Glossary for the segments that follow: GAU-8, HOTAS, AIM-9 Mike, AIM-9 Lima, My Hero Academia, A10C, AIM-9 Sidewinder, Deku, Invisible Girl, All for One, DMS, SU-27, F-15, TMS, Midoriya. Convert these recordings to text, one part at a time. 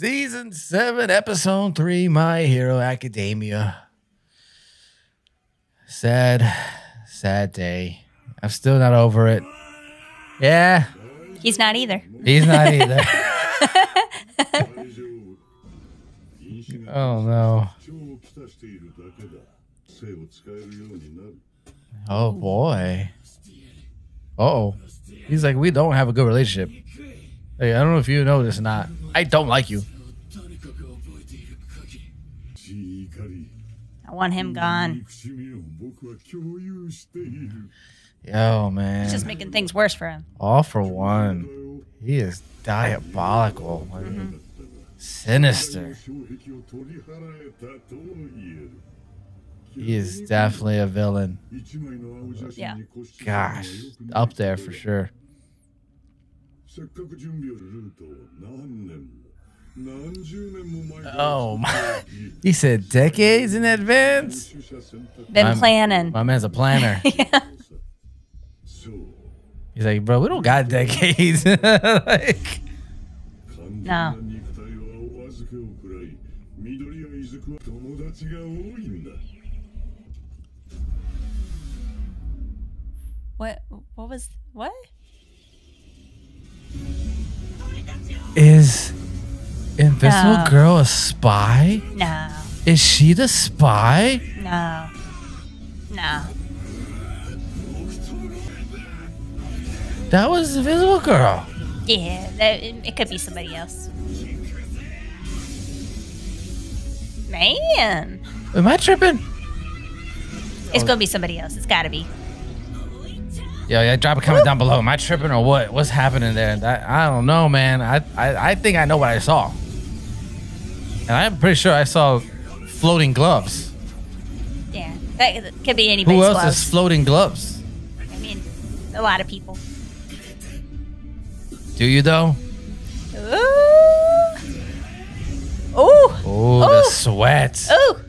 Season 7, Episode 3, My Hero Academia. Sad day. I'm still not over it. Yeah. He's not either. He's not either. Oh, no. Oh, boy. Uh-oh. He's like, we don't have a good relationship. Hey, I don't know if you know this or not. I don't like you. I want him gone. Yo, man. He's just making things worse for him. All for One. He is diabolical. Mm-hmm. Sinister. He is definitely a villain. Yeah. Gosh. Up there for sure. Oh my. He said decades in advance? Been planning. My man's a planner. Yeah. He's like, bro, we don't got decades. Like, no. What was what? Is Invisible Girl a spy? No. Is she the spy? No. No. That was Invisible Girl. Yeah, it could be somebody else. Man. Am I tripping? It's gonna be somebody else. It's gotta be. Yo, yeah, drop a comment down below. Am I tripping or what? What's happening there? I don't know, man. I think I know what I saw. And I'm pretty sure I saw floating gloves. Yeah, that could be anybody's gloves. Who else is floating gloves? I mean, a lot of people. Do you, though? Ooh. Ooh. Ooh, the sweat. Ooh.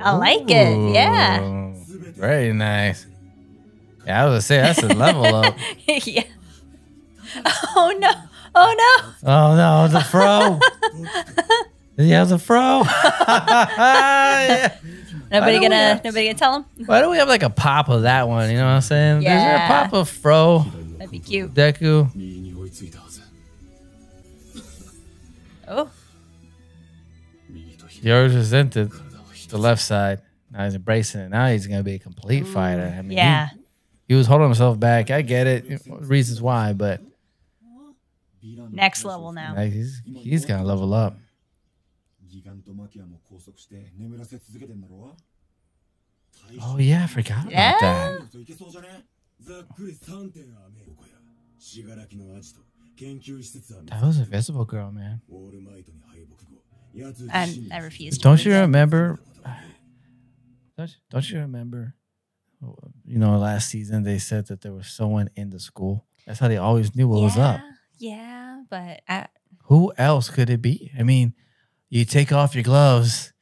I like it. Yeah. Very nice. Yeah, I was gonna say that's a level up. Yeah. Oh no! Oh no! Oh no! It's a fro. Yeah, it's a fro. Yeah. Nobody gonna tell him. Why don't we have like a pop of that one? You know what I'm saying? Yeah. Is there a pop of fro? That'd be cute. Deku. Oh. Yours is resented. The left side. Now he's embracing it. Now he's going to be a complete fighter. I mean, yeah. He was holding himself back. I get it. Reasons why, but. Next level now. Like he's going to level up. Oh, yeah. I forgot about that. That was Invisible Girl, man. I refuse. Don't you remember? Don't you remember? You know, last season they said that there was someone in the school. That's how they always knew what was up. Yeah, but who else could it be? I mean, you take off your gloves,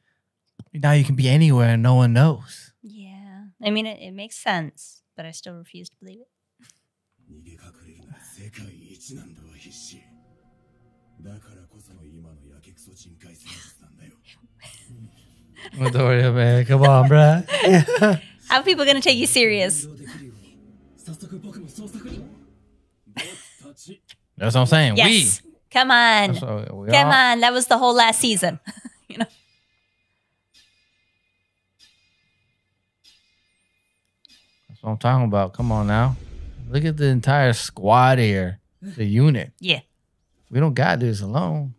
now you can be anywhere and no one knows. Yeah, I mean it makes sense, but I still refuse to believe it. Midoriya, man, come on, bruh. Yeah. How are people gonna take you serious? That's what I'm saying. Yes. We come on, come on. That was the whole last season. You know. That's what I'm talking about. Come on now. Look at the entire squad here, the unit. Yeah. We don't gotta do this alone.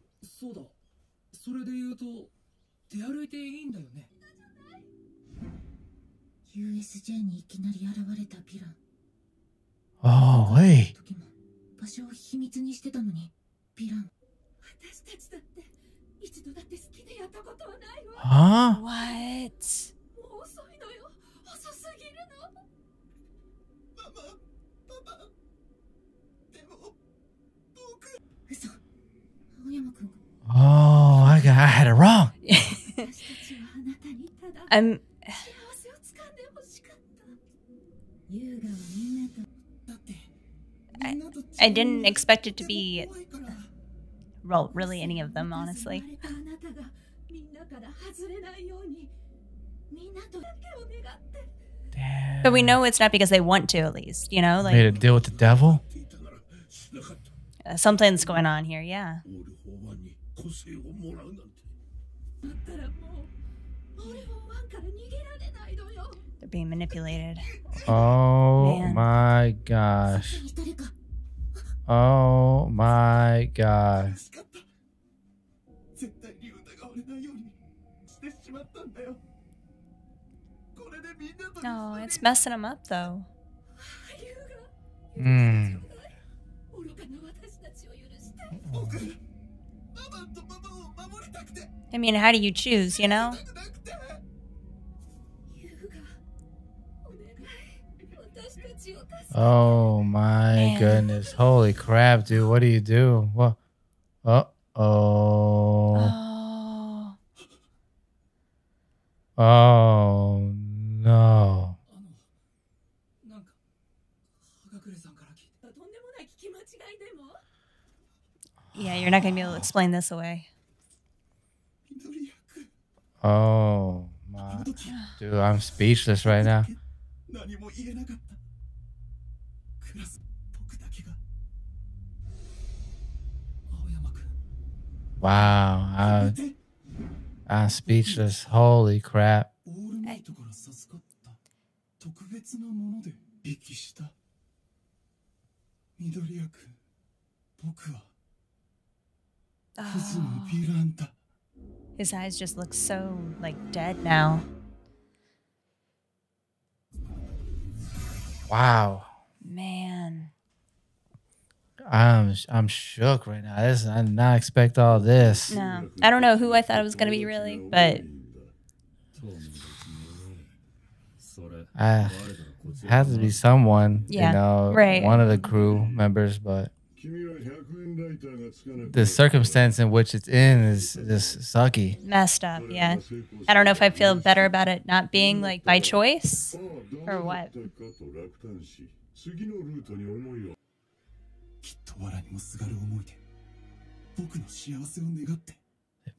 Oh, wait. Huh? What? Oh, I had it wrong. I didn't expect it to be really any of them, honestly. Damn. But we know it's not because they want to, at least, you know? Like, made a deal with the devil? Something's going on here, yeah. They're being manipulated. Oh, man. My gosh. Oh, my gosh. No, oh, it's messing them up, though. Mm. I mean, how do you choose, you know? Oh my goodness. Holy crap, dude. What do you do? What? Uh-oh. Oh. Oh no. Yeah, you're not going to be able to explain this away. Oh my. Dude, I'm speechless right now. Wow, I'm speechless. Holy crap. Oh. His eyes just look so, like, dead now. Wow. Man. I'm shook right now. This, I did not expect all this. No. I don't know who I thought it was going to be, really, but... it has to be someone, yeah, you know, right. One of the crew members, but... the circumstance in which it's in is just sucky. Messed up, yeah. I don't know if I feel better about it not being, like, by choice or what. They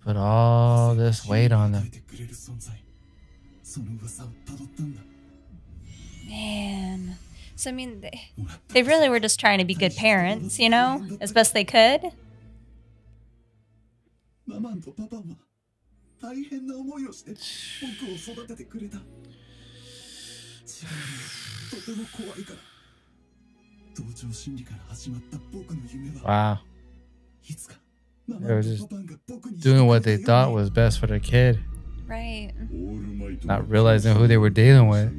put all this weight on them. Man. So, I mean, they really were just trying to be good parents, you know, as best they could. Wow. They were just doing what they thought was best for their kid. Right. Not realizing who they were dealing with.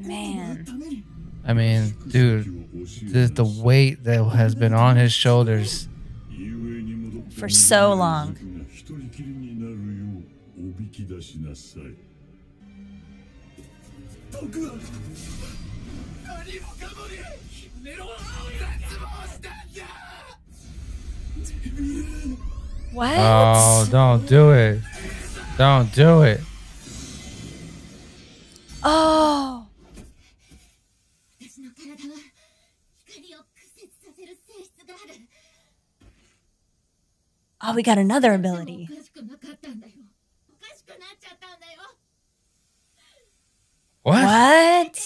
Man. I mean, dude, the weight that has been on his shoulders for so long. What? Oh, don't do it. Don't do it. Oh. Oh, we got another ability. What? What?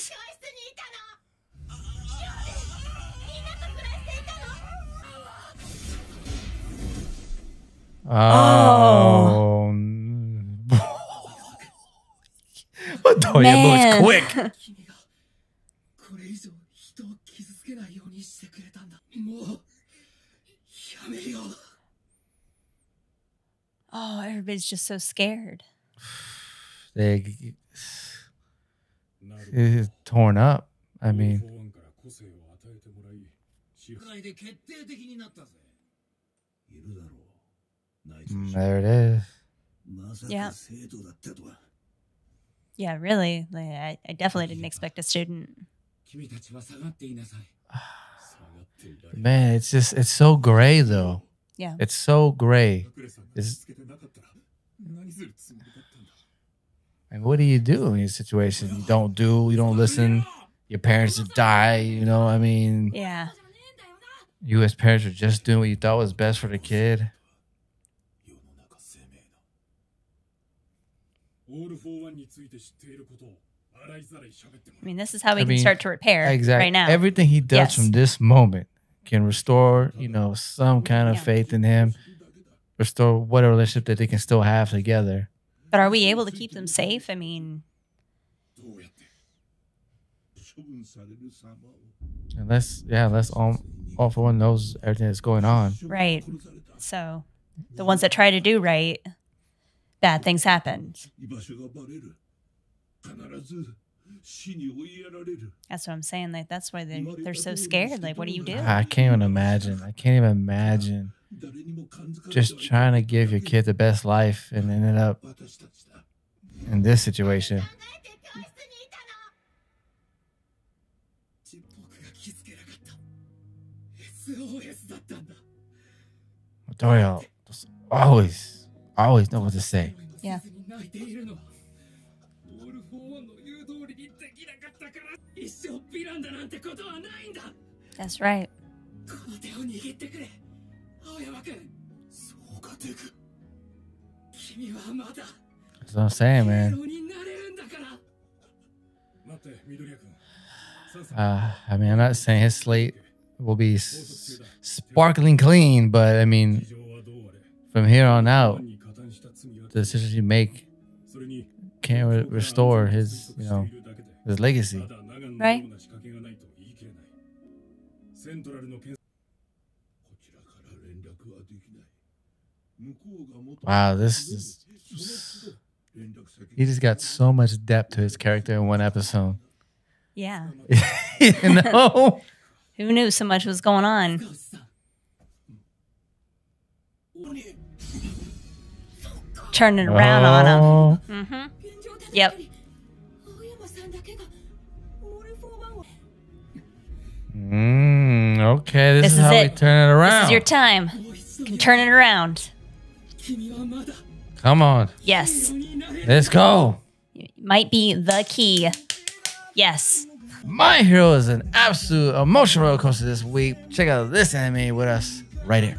Oh. Man. Quick. Oh, everybody's just so scared. It's torn up. I mean, there it is. Yeah. Yeah, really. Like, I definitely didn't expect a student. Man, it's just, it's so gray, though. Yeah. It's so gray. It's... And what do you do in these situations? You don't do, you don't listen. Your parents die, you know, I mean. Yeah. You as parents are just doing what you thought was best for the kid. I mean, this is how we can start to repair right now. Everything he does from this moment can restore, you know, some kind of faith in him. Restore whatever relationship that they can still have together. But are we able to keep them safe? I mean... Unless, yeah, unless All for One knows everything that's going on. Right. So, the ones that try to do right, bad things happen. That's what I'm saying. Like, that's why they're so scared. Like, what do you do? I can't even imagine. I can't even imagine just trying to give your kid the best life and ended up in this situation. Midoriya always knows what to say. Yeah. That's right. That's what I'm saying, man. I mean, I'm not saying his slate will be sparkling clean, but I mean, from here on out, the decisions you make can't restore his, you know, his legacy. Right. Wow, this is... He just got so much depth to his character in one episode. Yeah. You know? Who knew so much was going on? Turning around on him. Mm-hmm. Yep. Okay, this is how we turn it around. This is your time. You can turn it around. Come on. Yes. Let's go. It might be the key. Yes. My Hero is an absolute emotional roller coaster this week. Check out this anime with us right here.